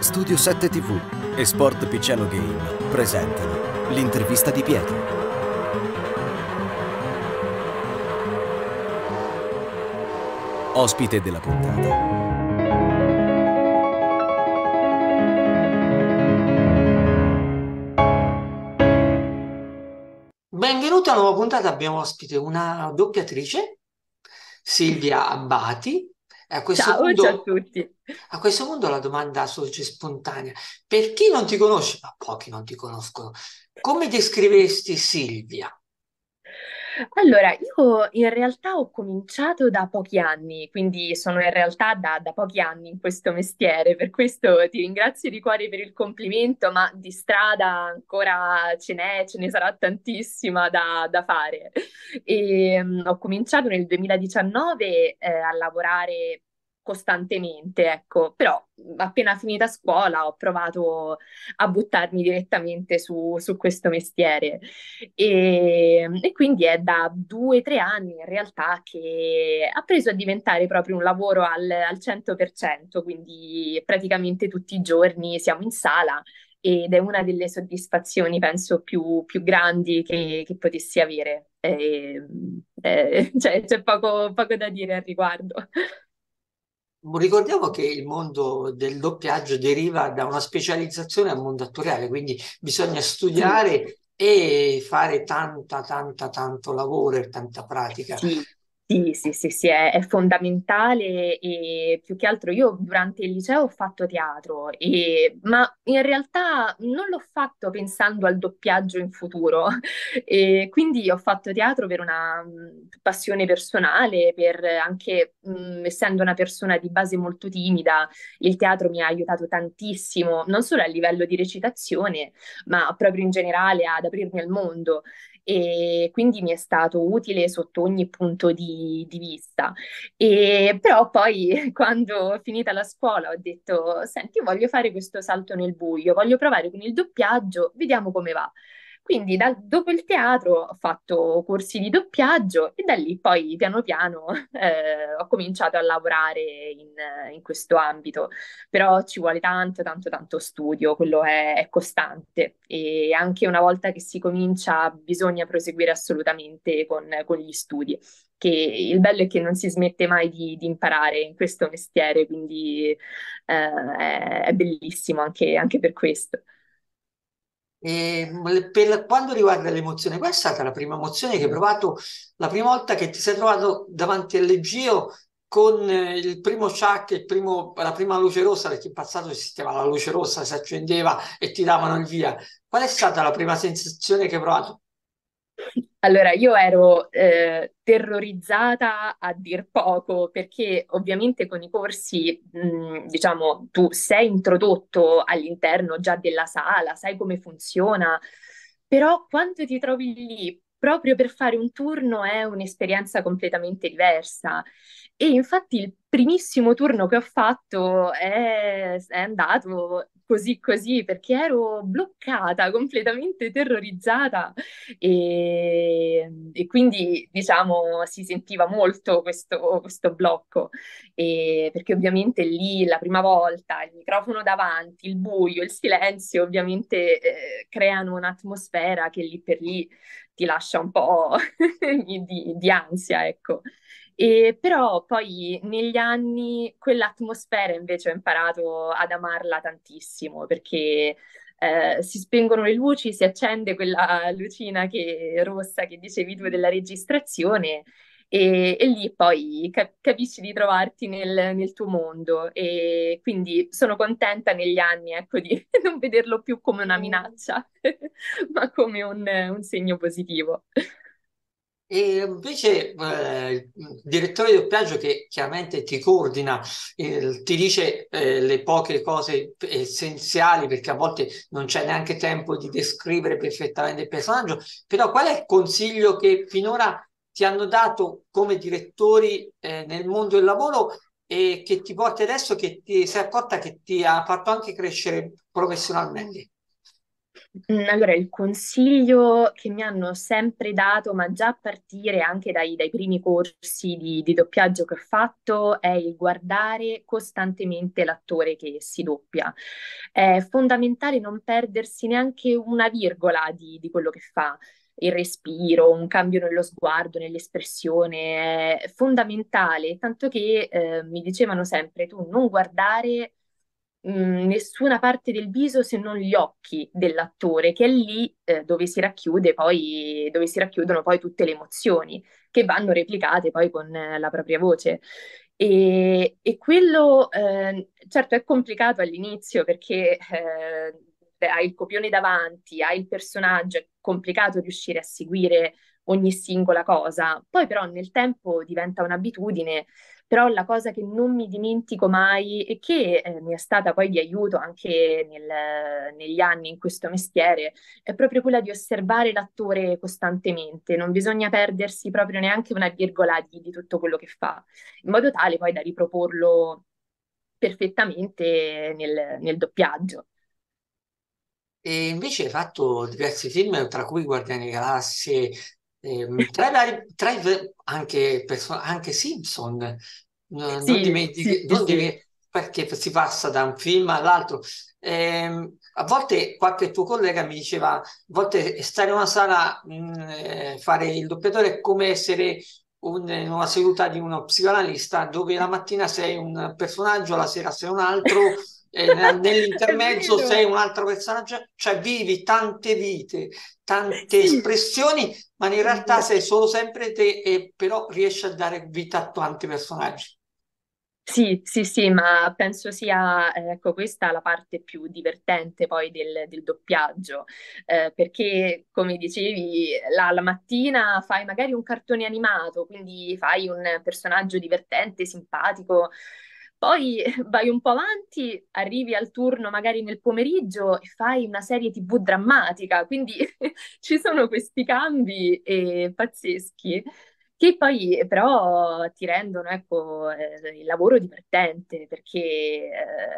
Studio 7 TV e Sport Picciano Game presentano l'intervista di Pietro. Ospite della puntata. Benvenuti a una nuova puntata. Abbiamo ospite una doppiatrice, Silvia Abbati. A questo punto la domanda sorge spontanea. Per chi non ti conosce, ma pochi non ti conoscono, come descrivesti Silvia? Allora, io in realtà ho cominciato da pochi anni, quindi sono in realtà da pochi anni in questo mestiere, per questo ti ringrazio di cuore per il complimento, ma di strada ancora ce ne sarà tantissima da fare. E, ho cominciato nel 2019 a lavorare costantemente, ecco, però appena finita scuola ho provato a buttarmi direttamente su questo mestiere e quindi è da 2 o 3 anni in realtà che ha preso a diventare proprio un lavoro al 100%, quindi praticamente tutti i giorni siamo in sala ed è una delle soddisfazioni penso più grandi che potessi avere, cioè, c'è poco da dire al riguardo. Ricordiamo che il mondo del doppiaggio deriva da una specializzazione al mondo attoriale, quindi bisogna studiare e fare tanto lavoro e tanta pratica. Sì, è fondamentale e più che altro io durante il liceo ho fatto teatro, ma in realtà non l'ho fatto pensando al doppiaggio in futuro, e quindi ho fatto teatro per una passione personale, per anche essendo una persona di base molto timida, il teatro mi ha aiutato tantissimo, non solo a livello di recitazione, ma proprio in generale ad aprirmi al mondo. E quindi mi è stato utile sotto ogni punto di vista, però poi quando ho finita la scuola ho detto: senti, io voglio fare questo salto nel buio, voglio provare con il doppiaggio, vediamo come va. Quindi dopo il teatro ho fatto corsi di doppiaggio e da lì poi piano piano ho cominciato a lavorare in questo ambito, però ci vuole tanto studio, quello è costante e anche una volta che si comincia bisogna proseguire assolutamente con gli studi, che il bello è che non si smette mai di imparare in questo mestiere, quindi è bellissimo anche per questo. E per quanto riguarda l'emozione, qual è stata la prima emozione che hai provato la prima volta che ti sei trovato davanti all'Egio con il primo ciak, la prima luce rossa, perché in passato si chiamava la luce rossa, si accendeva e ti davano il via? Qual è stata la prima sensazione che hai provato? Allora, io ero terrorizzata a dir poco, perché ovviamente con i corsi, diciamo, tu sei introdotto all'interno già della sala, sai come funziona, però quando ti trovi lì proprio per fare un turno è un'esperienza completamente diversa. E infatti il primissimo turno che ho fatto è andato così, perché ero bloccata, completamente terrorizzata e quindi, diciamo, si sentiva molto questo blocco, perché ovviamente lì la prima volta il microfono davanti, il buio, il silenzio ovviamente creano un'atmosfera che lì per lì ti lascia un po' di ansia, ecco. Però poi negli anni quell'atmosfera invece ho imparato ad amarla tantissimo, perché si spengono le luci, si accende quella lucina rossa che dicevi tu della registrazione e lì poi capisci di trovarti nel tuo mondo, e quindi sono contenta negli anni, ecco, di non vederlo più come una minaccia ma come un segno positivo. E invece il direttore di doppiaggio, che chiaramente ti coordina, ti dice le poche cose essenziali, perché a volte non c'è neanche tempo di descrivere perfettamente il personaggio, però qual è il consiglio che finora ti hanno dato come direttori nel mondo del lavoro e che ti porti adesso, che ti sei accorta che ti ha fatto anche crescere professionalmente? Allora, il consiglio che mi hanno sempre dato, ma già a partire anche dai primi corsi di doppiaggio che ho fatto, è il guardare costantemente l'attore che si doppia. È fondamentale non perdersi neanche una virgola di quello che fa. Il respiro, un cambio nello sguardo, nell'espressione, è fondamentale, tanto che mi dicevano sempre: tu non guardare nessuna parte del viso se non gli occhi dell'attore, che è lì dove si racchiudono poi tutte le emozioni che vanno replicate poi con la propria voce. E quello, certo, è complicato all'inizio perché hai il copione davanti, hai il personaggio, è complicato riuscire a seguire ogni singola cosa. Poi però nel tempo diventa un'abitudine. Però la cosa che non mi dimentico mai e che mi è stata poi di aiuto anche negli anni in questo mestiere è proprio quella di osservare l'attore costantemente. Non bisogna perdersi proprio neanche una virgola di tutto quello che fa, in modo tale poi da riproporlo perfettamente nel doppiaggio. E invece hai fatto diversi film, tra cui Guardiani della Galassia, anche Simpson, non dimentichi, perché si passa da un film all'altro. A volte qualche tuo collega mi diceva, a volte stare in una sala, fare il doppiatore è come essere in una seduta di uno psicoanalista, dove la mattina sei un personaggio, la sera sei un altro. Nell'intermezzo sei un altro personaggio, cioè vivi tante vite, tante espressioni, ma in realtà sei solo sempre te, e però riesci a dare vita a tanti personaggi. Sì, ma penso sia, ecco, questa la parte più divertente poi del doppiaggio, perché come dicevi, la mattina fai magari un cartone animato, quindi fai un personaggio divertente, simpatico. Poi vai un po' avanti, arrivi al turno magari nel pomeriggio e fai una serie TV drammatica, quindi ci sono questi cambi pazzeschi che poi però ti rendono, ecco, il lavoro divertente, perché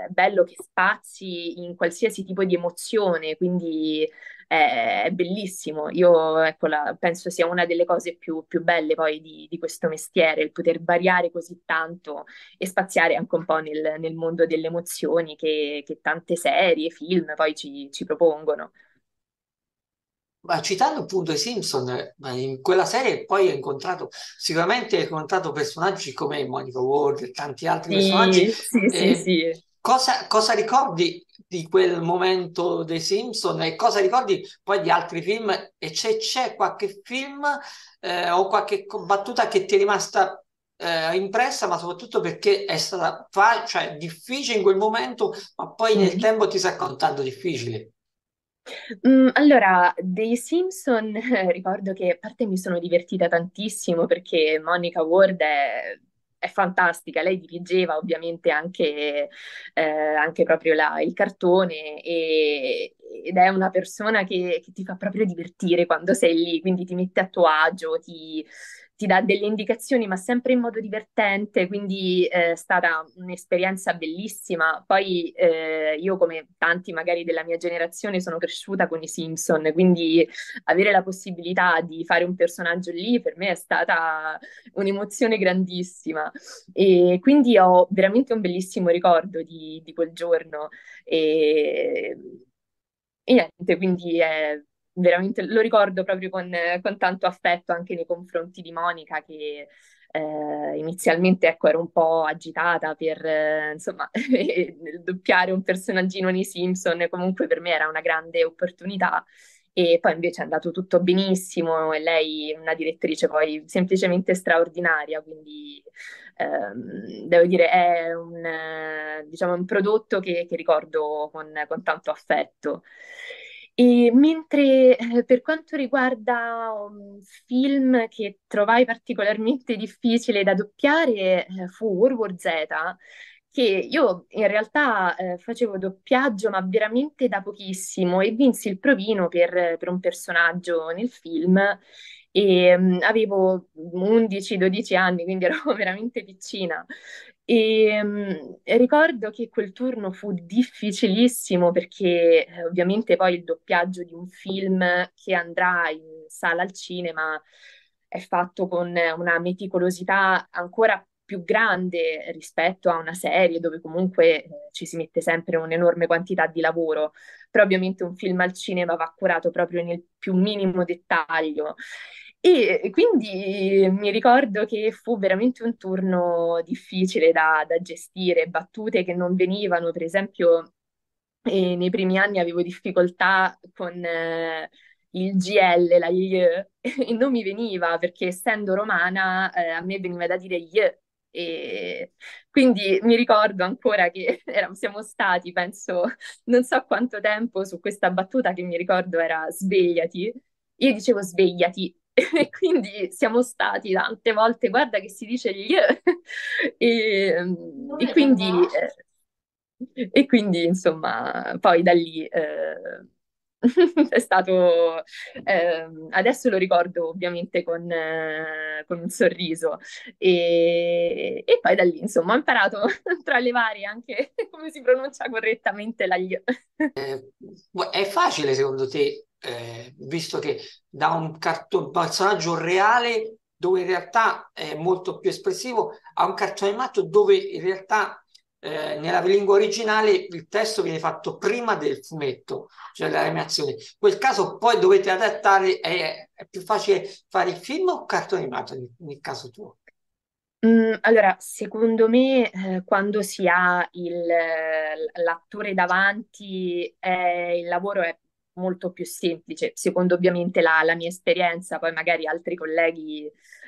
è bello che spazi in qualsiasi tipo di emozione, quindi è bellissimo. Io, ecco, penso sia una delle cose più belle poi di questo mestiere, il poter variare così tanto e spaziare anche un po' nel mondo delle emozioni che tante serie, film poi ci propongono. Ma citando appunto i Simpson, in quella serie poi hai incontrato personaggi come Monica Ward e tanti altri personaggi. Sì. Cosa ricordi di quel momento dei Simpson e cosa ricordi poi di altri film? E c'è qualche film o qualche battuta che ti è rimasta impressa, ma soprattutto perché è stata cioè, difficile in quel momento, ma poi nel tempo ti sta contando difficile? Allora, dei Simpson ricordo che a parte mi sono divertita tantissimo perché Monica Ward è fantastica, lei dirigeva ovviamente anche proprio il cartone ed è una persona che ti fa proprio divertire quando sei lì, quindi ti mette a tuo agio, ti dà delle indicazioni ma sempre in modo divertente, quindi è stata un'esperienza bellissima. Poi io, come tanti magari della mia generazione, sono cresciuta con i Simpson, quindi avere la possibilità di fare un personaggio lì per me è stata un'emozione grandissima, e quindi ho veramente un bellissimo ricordo di quel giorno e niente, quindi veramente lo ricordo proprio con tanto affetto anche nei confronti di Monica, che inizialmente, ecco, ero un po' agitata per insomma doppiare un personaggino nei Simpson, comunque per me era una grande opportunità, e poi invece è andato tutto benissimo e lei è una direttrice poi semplicemente straordinaria, quindi devo dire è diciamo un prodotto che ricordo con tanto affetto. E mentre per quanto riguarda un film che trovai particolarmente difficile da doppiare fu World War Z, che io in realtà facevo doppiaggio ma veramente da pochissimo, e vinsi il provino per un personaggio nel film e avevo 11-12 anni, quindi ero veramente piccina. E ricordo che quel turno fu difficilissimo perché ovviamente poi il doppiaggio di un film che andrà in sala al cinema è fatto con una meticolosità ancora più grande rispetto a una serie dove comunque ci si mette sempre un'enorme quantità di lavoro, però ovviamente un film al cinema va curato proprio nel più minimo dettaglio. E quindi mi ricordo che fu veramente un turno difficile da gestire, battute che non venivano, per esempio nei primi anni avevo difficoltà con il GL, la Y, e non mi veniva perché essendo romana a me veniva da dire Y, e quindi mi ricordo ancora che siamo stati, penso, non so quanto tempo su questa battuta che mi ricordo era svegliati, io dicevo svegliati. E quindi siamo stati tante volte, guarda che si dice gli e quindi insomma poi da lì è stato, adesso lo ricordo ovviamente con un sorriso e poi da lì insomma ho imparato tra le varie anche come si pronuncia correttamente la gli. È facile secondo te? Visto che da un personaggio reale dove in realtà è molto più espressivo a un cartone animato dove in realtà nella lingua originale il testo viene fatto prima del fumetto, cioè dell'animazione, in quel caso poi dovete adattare, è più facile fare il film o il cartone animato nel caso tuo? Allora, secondo me quando si ha l'attore davanti il lavoro è molto più semplice, secondo ovviamente la mia esperienza, poi magari altri colleghi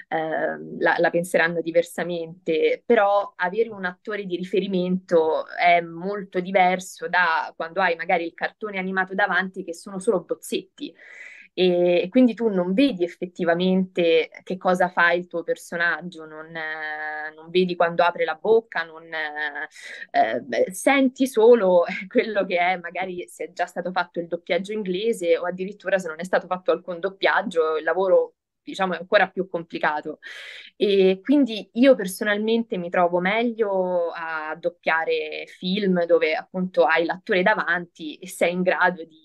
la penseranno diversamente, però avere un attore di riferimento è molto diverso da quando hai magari il cartone animato davanti che sono solo bozzetti e quindi tu non vedi effettivamente che cosa fa il tuo personaggio, non vedi quando apre la bocca, senti solo quello che è, magari se è già stato fatto il doppiaggio inglese o addirittura se non è stato fatto alcun doppiaggio, il lavoro diciamo è ancora più complicato e quindi io personalmente mi trovo meglio a doppiare film dove appunto hai l'attore davanti e sei in grado di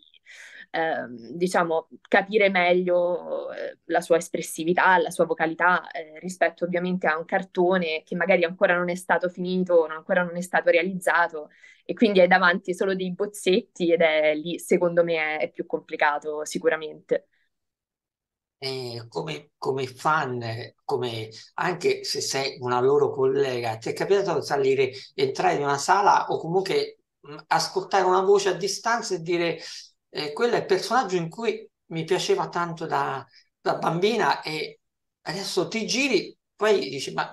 diciamo capire meglio la sua espressività, la sua vocalità rispetto ovviamente a un cartone che magari ancora non è stato finito, ancora non è stato realizzato e quindi hai davanti solo dei bozzetti ed è lì secondo me è più complicato sicuramente. Come fan, come, anche se sei una loro collega, ti è capitato di entrare in una sala o comunque ascoltare una voce a distanza e dire quello è il personaggio in cui mi piaceva tanto da bambina e adesso ti giri, poi dici, ma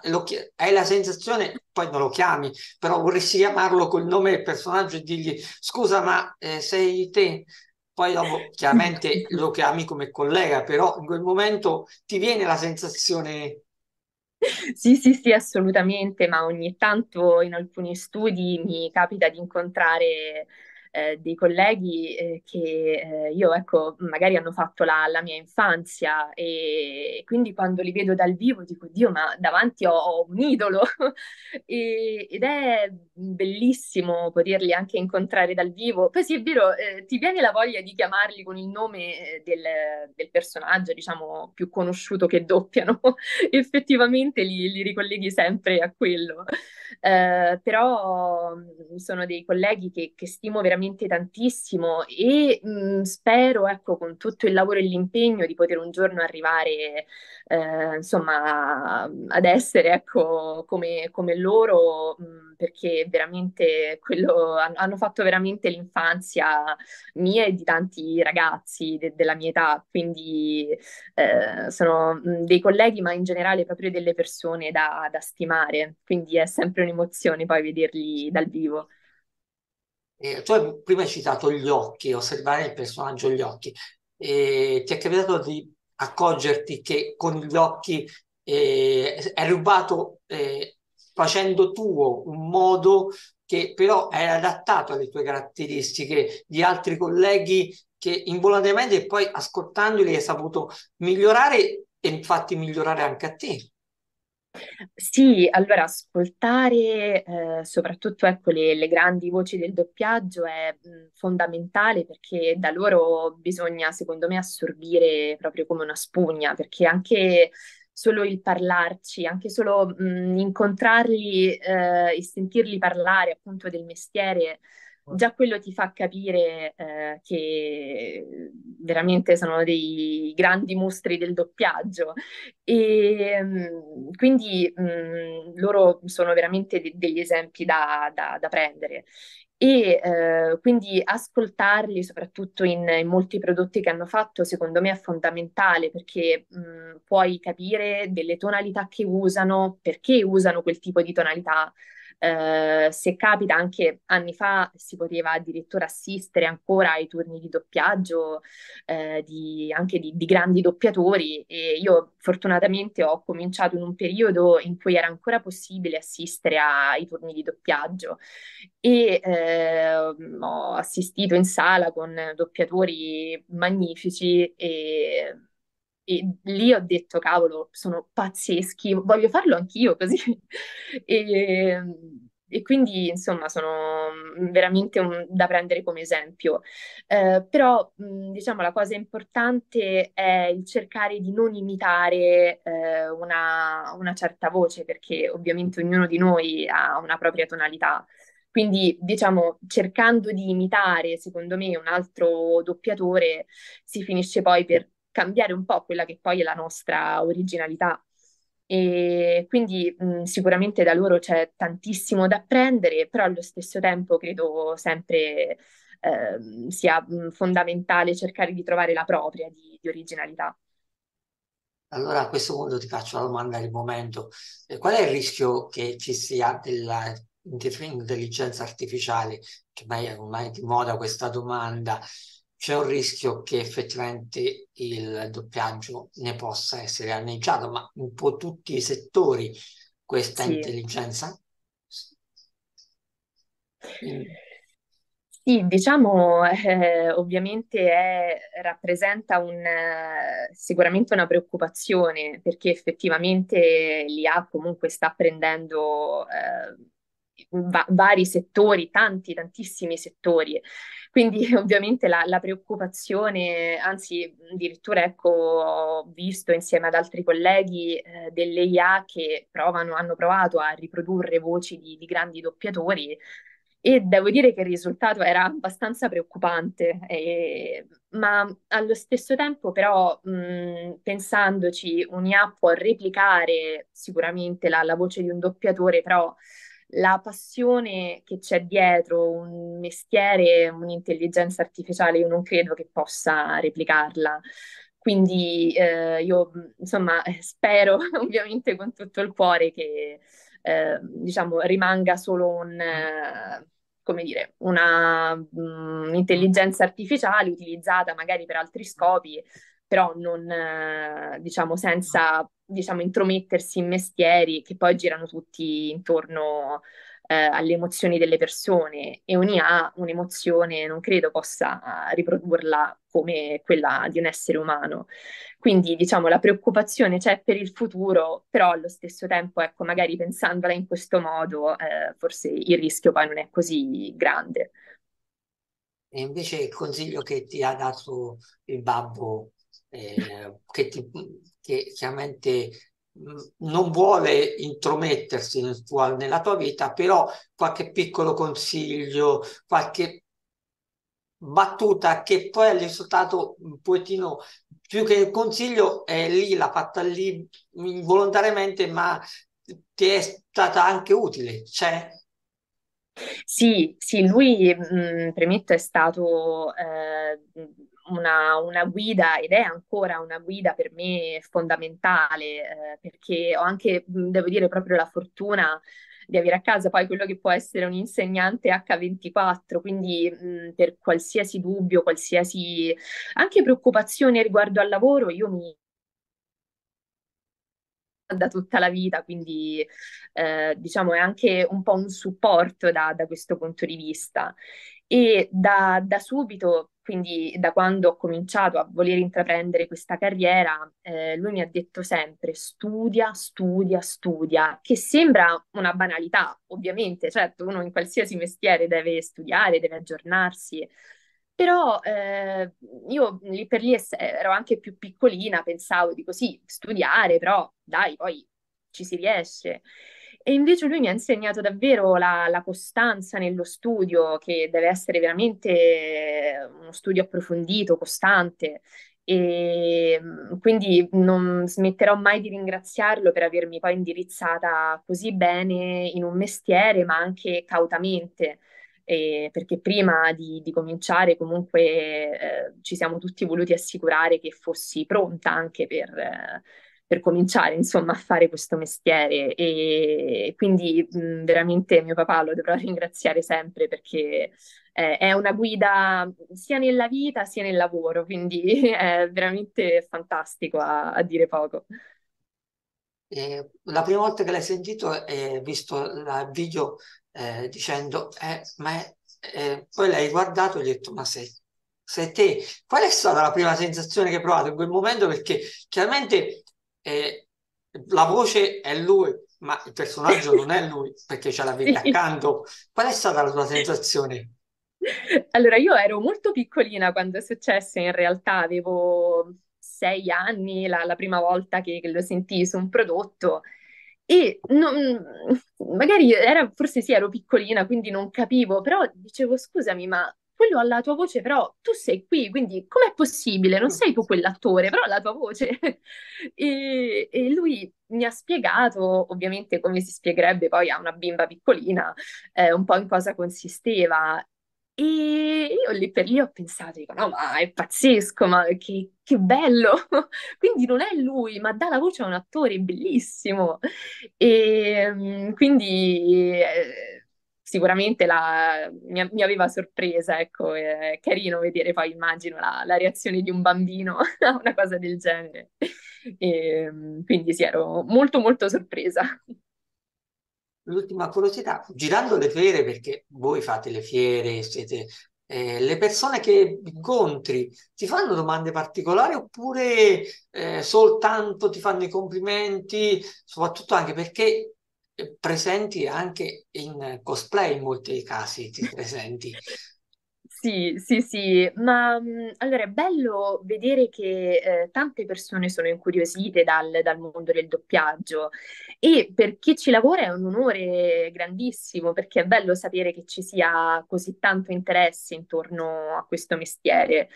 hai la sensazione, poi non lo chiami, però vorresti chiamarlo col nome del personaggio e dirgli scusa ma sei te? Poi dopo chiaramente lo chiami come collega, però in quel momento ti viene la sensazione... Sì, assolutamente, ma ogni tanto in alcuni studi mi capita di incontrare... dei colleghi che io ecco magari hanno fatto la mia infanzia e quindi quando li vedo dal vivo dico Dio ma davanti ho un idolo ed è bellissimo poterli anche incontrare dal vivo, poi sì è vero ti viene la voglia di chiamarli con il nome del personaggio diciamo più conosciuto che doppiano effettivamente li ricolleghi sempre a quello però sono dei colleghi che stimo veramente tantissimo e spero ecco con tutto il lavoro e l'impegno di poter un giorno arrivare insomma ad essere ecco come loro perché veramente hanno fatto veramente l'infanzia mia e di tanti ragazzi della mia età, quindi sono dei colleghi ma in generale proprio delle persone da stimare, quindi è sempre un'emozione poi vederli dal vivo. Tu prima hai citato gli occhi, osservare il personaggio gli occhi, ti è capitato di accorgerti che con gli occhi hai rubato facendo tuo un modo che però è adattato alle tue caratteristiche di altri colleghi che involontariamente poi ascoltandoli hai saputo migliorare e infatti migliorare anche a te? Sì, allora ascoltare soprattutto ecco, le grandi voci del doppiaggio è fondamentale perché da loro bisogna, secondo me, assorbire proprio come una spugna, perché anche solo il parlarci, anche solo incontrarli e sentirli parlare appunto del mestiere, già quello ti fa capire che veramente sono dei grandi mostri del doppiaggio e quindi loro sono veramente degli esempi da prendere e quindi ascoltarli soprattutto in molti prodotti che hanno fatto secondo me è fondamentale perché puoi capire delle tonalità che usano, perché usano quel tipo di tonalità. Se capita anche anni fa si poteva addirittura assistere ancora ai turni di doppiaggio anche di grandi doppiatori e io fortunatamente ho cominciato in un periodo in cui era ancora possibile assistere ai turni di doppiaggio e ho assistito in sala con doppiatori magnifici e lì ho detto, cavolo, sono pazzeschi, voglio farlo anch'io così. E quindi, insomma, sono veramente da prendere come esempio. Però, diciamo, la cosa importante è il cercare di non imitare una certa voce, perché ovviamente ognuno di noi ha una propria tonalità. Quindi, diciamo, cercando di imitare, secondo me, un altro doppiatore, si finisce poi per cambiare un po' quella che poi è la nostra originalità e quindi sicuramente da loro c'è tantissimo da apprendere, però allo stesso tempo credo sempre sia fondamentale cercare di trovare la propria di originalità. Allora a questo punto ti faccio la domanda del momento. Qual è il rischio che ci sia dell'intelligenza artificiale, che ormai è di moda questa domanda? C'è un rischio che effettivamente il doppiaggio ne possa essere danneggiato, ma un po' tutti i settori, questa sì. Intelligenza? Sì, diciamo, ovviamente rappresenta sicuramente una preoccupazione, perché effettivamente l'IA comunque sta prendendo vari settori, tantissimi settori. Quindi ovviamente la preoccupazione, anzi addirittura ecco, ho visto insieme ad altri colleghi delle IA che hanno provato a riprodurre voci di grandi doppiatori e devo dire che il risultato era abbastanza preoccupante, ma allo stesso tempo però pensandoci un'IA può replicare sicuramente la voce di un doppiatore, però la passione che c'è dietro un mestiere, un'intelligenza artificiale, io non credo che possa replicarla. Quindi io insomma spero ovviamente con tutto il cuore che diciamo rimanga solo come dire, un'intelligenza artificiale utilizzata magari per altri scopi, però non diciamo senza diciamo, intromettersi in mestieri che poi girano tutti intorno alle emozioni delle persone e un'IA un'emozione non credo possa riprodurla come quella di un essere umano. Quindi diciamo la preoccupazione c'è per il futuro, però allo stesso tempo ecco, magari pensandola in questo modo forse il rischio poi non è così grande. E invece il consiglio che ti ha dato il babbo che chiaramente non vuole intromettersi nella tua vita, però qualche piccolo consiglio, qualche battuta che poi è risultato un pochettino più che il consiglio è lì, l'ha fatta lì involontariamente, ma ti è stata anche utile, c'è? Sì, lui, premetto, è stato una guida ed è ancora una guida per me fondamentale, perché ho anche, devo dire, proprio la fortuna di avere a casa poi quello che può essere un insegnante H24, quindi per qualsiasi dubbio, qualsiasi anche preoccupazione riguardo al lavoro, io mi da tutta la vita, quindi diciamo è anche un po' un supporto da questo punto di vista e da subito Quindi da quando ho cominciato a voler intraprendere questa carriera, lui mi ha detto sempre studia, studia, studia, che sembra una banalità, ovviamente, certo, uno in qualsiasi mestiere deve studiare, deve aggiornarsi, però io lì per lì ero anche più piccolina, pensavo, dico sì, studiare, però dai, poi ci si riesce. E invece lui mi ha insegnato davvero la costanza nello studio, che deve essere veramente uno studio approfondito, costante, e quindi non smetterò mai di ringraziarlo per avermi poi indirizzata così bene in un mestiere, ma anche cautamente, perché prima di cominciare comunque ci siamo tutti voluti assicurare che fossi pronta anche per cominciare, insomma, a fare questo mestiere, e quindi veramente mio papà lo dovrò ringraziare sempre, perché è una guida sia nella vita sia nel lavoro, quindi è veramente fantastico a dire poco. La prima volta che l'hai sentito e visto il video dicendo poi l'hai guardato e gli hai detto ma sei te, qual è stata la prima sensazione che hai provato in quel momento? Perché chiaramente la voce è lui, ma il personaggio non è lui, perché ce l'avevi accanto. Qual è stata la tua sensazione? Allora, io ero molto piccolina quando è successo, in realtà avevo 6 anni la prima volta che lo sentii su un prodotto, e magari era, forse sì, ero piccolina, quindi non capivo, però dicevo scusami, ma quello ha la tua voce, però tu sei qui, quindi com'è possibile? Non sei tu quell'attore, però ha la tua voce. E lui mi ha spiegato, ovviamente come si spiegherebbe poi a una bimba piccolina, un po' in cosa consisteva. E io lì per lì ho pensato, dico, no, ma è pazzesco, ma che bello! Quindi non è lui, ma dà la voce a un attore bellissimo. E quindi... sicuramente mi aveva sorpresa, ecco, è carino vedere poi, immagino, la reazione di un bambino a una cosa del genere. E quindi sì, ero molto molto sorpresa. L'ultima curiosità, girando le fiere, perché voi fate le fiere, siete, le persone che incontri ti fanno domande particolari oppure soltanto ti fanno i complimenti, soprattutto anche perché... presenti anche in cosplay, in molti casi ti presenti. Sì, ma allora è bello vedere che tante persone sono incuriosite dal mondo del doppiaggio, e per chi ci lavora è un onore grandissimo, perché è bello sapere che ci sia così tanto interesse intorno a questo mestiere,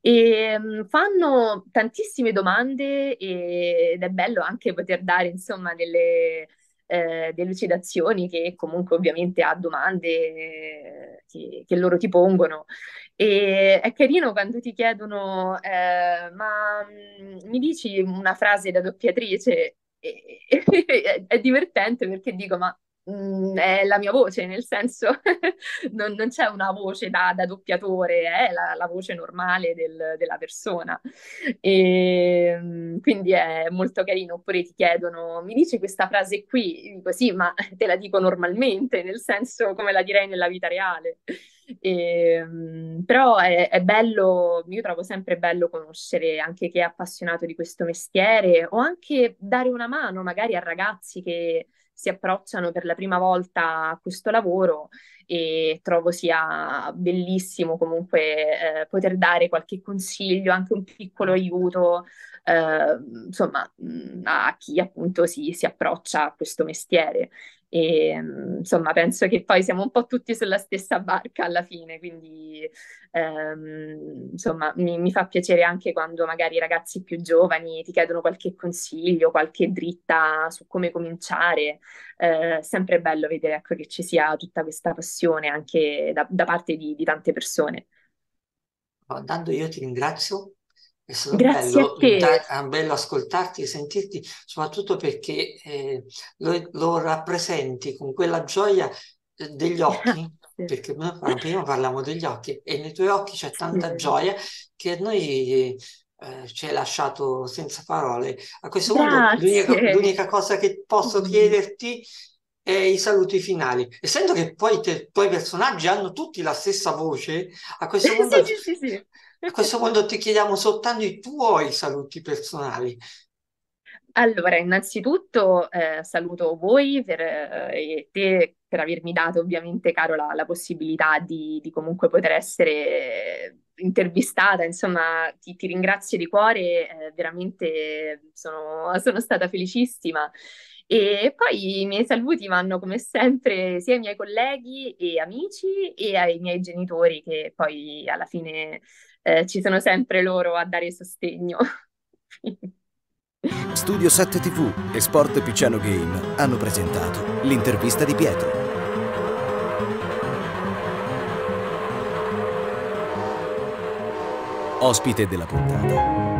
e fanno tantissime domande, ed è bello anche poter dare, insomma, delle delucidazioni, che comunque ovviamente ha domande che loro ti pongono, e è carino quando ti chiedono ma mi dici una frase da doppiatrice, è divertente, perché dico ma è la mia voce, nel senso non c'è una voce da doppiatore, è la voce normale della persona, e quindi è molto carino. Oppure ti chiedono mi dici questa frase qui, dico sì, ma te la dico normalmente, nel senso come la direi nella vita reale, però è bello, io trovo sempre bello conoscere anche chi è appassionato di questo mestiere, o anche dare una mano magari a ragazzi che si approcciano per la prima volta a questo lavoro, e trovo sia bellissimo comunque poter dare qualche consiglio, anche un piccolo aiuto, insomma, a chi appunto si approccia a questo mestiere. E, insomma, penso che poi siamo un po' tutti sulla stessa barca alla fine, quindi insomma mi fa piacere anche quando magari i ragazzi più giovani ti chiedono qualche consiglio, qualche dritta su come cominciare, sempre è bello vedere, ecco, che ci sia tutta questa passione anche da parte di tante persone. Andando, io ti ringrazio, è stato bello ascoltarti e sentirti, soprattutto perché lo rappresenti con quella gioia degli occhi, perché noi prima parlavamo degli occhi, e nei tuoi occhi c'è tanta gioia che a noi ci hai lasciato senza parole. A questo punto l'unica cosa che posso chiederti e i saluti finali. Essendo che poi i tuoi personaggi hanno tutti la stessa voce, a questo punto, sì. A questo punto ti chiediamo soltanto i tuoi saluti personali. Allora, innanzitutto saluto voi e te per avermi dato ovviamente, Caro, la possibilità di comunque poter essere intervistata. Insomma, ti ringrazio di cuore, veramente sono stata felicissima. E poi i miei saluti vanno come sempre sia ai miei colleghi e amici e ai miei genitori, che poi alla fine ci sono sempre loro a dare sostegno. Studio 7 TV e Sport Picciano Game hanno presentato l'intervista di Pietro. Ospite della puntata